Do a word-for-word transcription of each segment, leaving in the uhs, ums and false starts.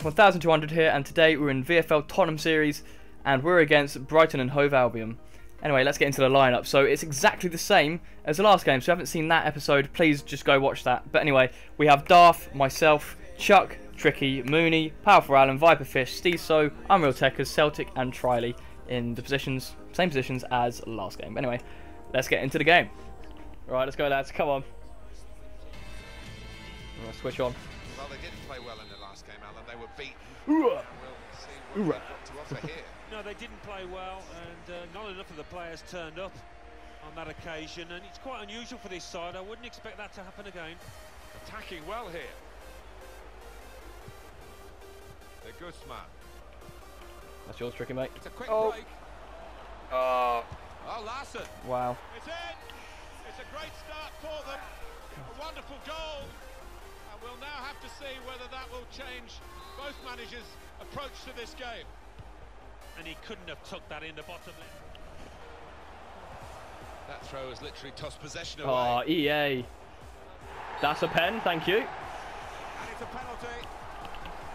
MGough twelve hundred here, and today we're in V F L Tottenham series and we're against Brighton and Hove Albion. Anyway, let's get into the lineup. So it's exactly the same as the last game, so if you haven't seen that episode, please just go watch that. But anyway, we have Darth, myself, Chuck, Tricky, Mooney, Powerful Alan, Viperfish, Steeso, Unreal Techers, Celtic and Triley in the positions, same positions as last game. Anyway, let's get into the game. Right, let's go lads, come on. Let's switch on. Well, they didn't play well in the last game, Alan. They were beaten. We'll see what they've got to offer here. No, they didn't play well, and uh, not enough of the players turned up on that occasion. And it's quite unusual for this side. I wouldn't expect that to happen again. Attacking well here. They're good, smart. That's yours, Tricky, mate. It's a quick oh. break. Oh. Oh, Larsen. Wow. It's in. It's a great start for them. A wonderful goal. We'll now have to see whether that will change both managers' approach to this game. And he couldn't have tucked that in the bottom left. That throw has literally tossed possession away. Oh, E A. That's a pen, thank you. And it's a penalty.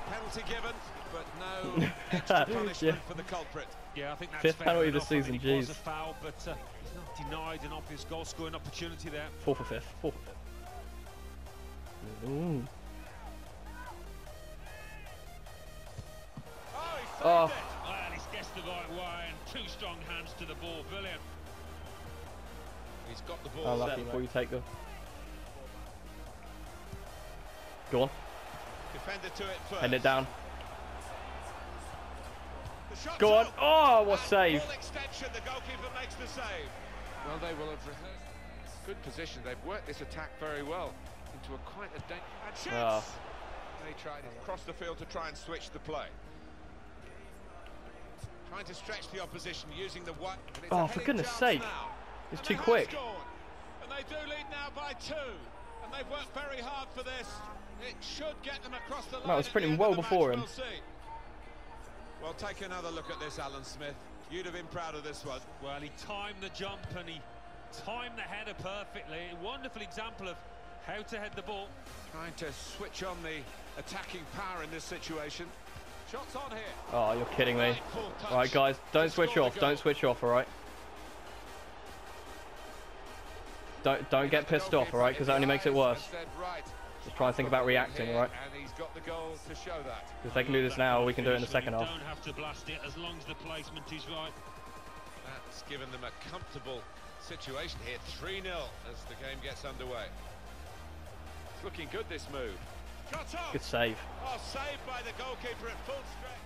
Penalty given, but no extra punishment yeah. for the culprit. Yeah, I think that's Fifth fair penalty enough. This season, I mean, it was a foul, but uh, he's not denied an obvious goal-scoring opportunity there. Four for fifth, four for fifth. Ooh. Oh, he saved oh. it! Well, he's guessed the right way and two strong hands to the ball. Brilliant. He's got the ball. I'll lucky before you take the... Go on. Defender to it first. End it down. Go on. Oh, what save. Full extension, the goalkeeper makes the save. Well, they will have rehearsed. Good position. They've worked this attack very well. Into a quite a dangerous chance. Oh. They tried to cross the field to try and switch the play. Trying to stretch the opposition using the one. Oh, for goodness sake. Now. It's and too quick. And they do lead now by two. And they've worked very hard for this. It should get them across the line. That was printing well before him. We'll, well, take another look at this, Alan Smith. You'd have been proud of this one. Well, he timed the jump and he timed the header perfectly. A wonderful example of how to head the ball. Trying to switch on the attacking power in this situation. Shots on here. Oh, you're kidding me. Alright guys, don't switch off, don't switch off, alright? Don't don't get pissed off, alright? Because that only makes it worse. Just try and think about reacting, alright? Because they can do this now, we can do it in the second half. Don't have to blast it as long as the placement is right. That's given them a comfortable situation here. three nil as the game gets underway. Looking good this move. Good save. Oh, saved by the goalkeeper at full strength.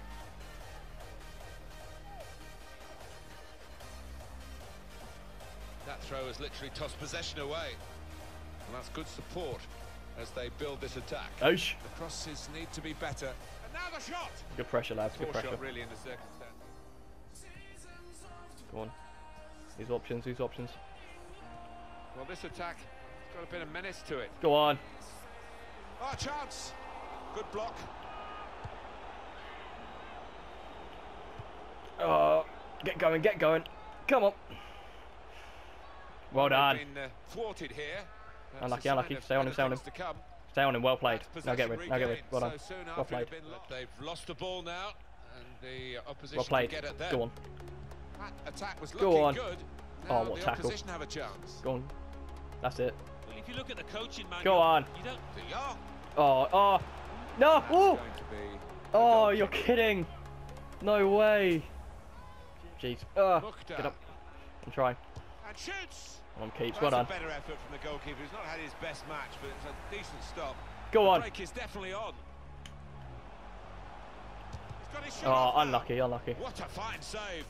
That throw has literally tossed possession away. And that's good support as they build this attack. Oish. The crosses need to be better. And now the shot. Good pressure, lads. Good pressure. Shot really in the circumstances. Go on. These options, these options. Well, this attack. Got a bit of menace to it. Go on. Oh, chance. Good block. Oh, get going, get going. Come on. Well done. Been, uh, thwarted here. Unlucky, unlucky. Stay on him, stay on him. Stay on him, well played. Now get rid, now get rid. Well done. So well played. They've lost the ball now. And the opposition well played. Get at them. Go on. That attack was looking Go on. Good. Now oh, what the tackle. Have a chance. Go on. That's it. If you look at the coaching manual, go on. You don't... Oh, oh, no! Oh, oh, you're kidding! No way! Jeez, oh, get up! I'm trying. And shoots. On keeps. Well done. Better effort from the goalkeeper. He's not had his best match, but it's a decent stop. Go on. The break is definitely on. He's got his shot. Oh, unlucky, unlucky. What a fine save!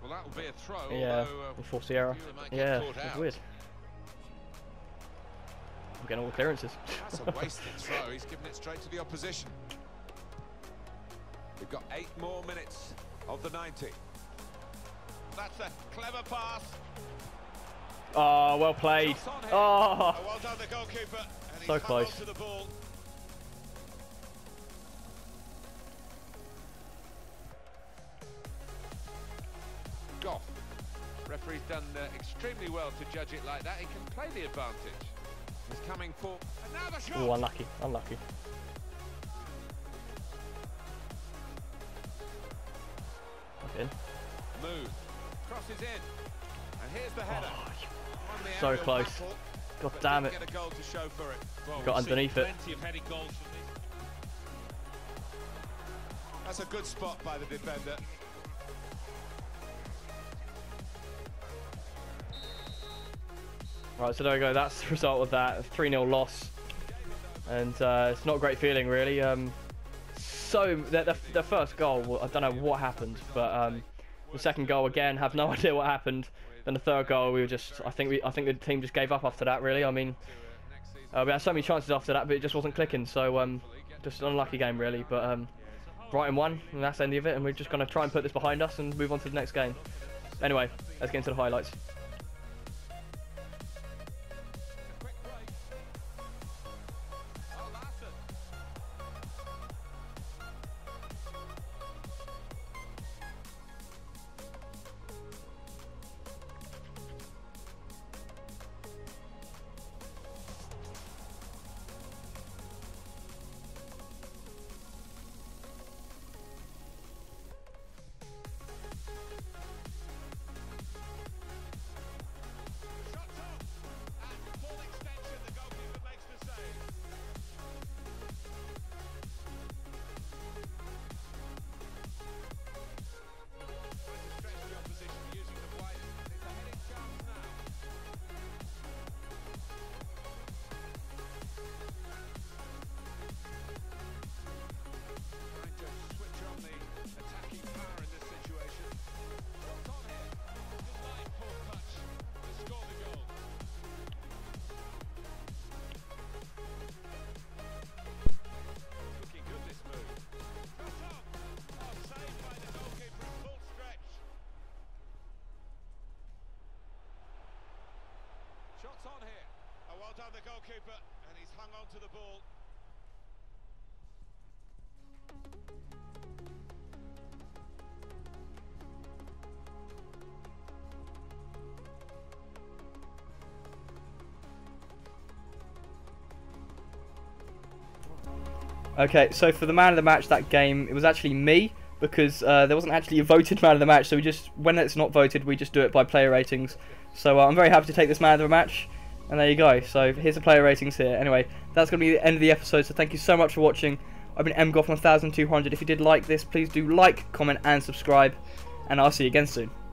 Well, that will be a throw. Yeah, before Sierra. Yeah, it's weird. I'm getting all the clearances. That's a wasted throw. He's given it straight to the opposition. We've got eight more minutes of the ninety. That's a clever pass. Oh, well played. Oh, well done the goalkeeper. And so close to the ball. Gough. Referee's done uh, extremely well to judge it like that. He can play the advantage. He's coming for another shot. Oh, unlucky, unlucky. crosses in. And here's the header. Oh, so close. Battle, God damn it. Get a goal to show for it. Well, got underneath it. Plenty of headed goals from this. That's a good spot by the defender. Right, so there we go. That's the result of that three nil loss. And uh, it's not a great feeling, really. Um, so, the, the, the first goal, I don't know what happened, but um, the second goal, again, have no idea what happened. Then the third goal, we were just, I think we, I think the team just gave up after that, really. I mean, uh, we had so many chances after that, but it just wasn't clicking. So, um, just an unlucky game, really. But um, Brighton won, and that's the end of it. And we're just going to try and put this behind us and move on to the next game. Anyway, let's get into the highlights. Down the goalkeeper, and he's hung on to the ball. Okay, so for the man of the match that game, it was actually me, because uh, there wasn't actually a voted man of the match, so we just, when it's not voted, we just do it by player ratings. So uh, I'm very happy to take this man of the match. And there you go, so here's the player ratings here. Anyway, that's going to be the end of the episode, so thank you so much for watching. I've been M Gough twelve hundred. If you did like this, please do like, comment and subscribe, and I'll see you again soon.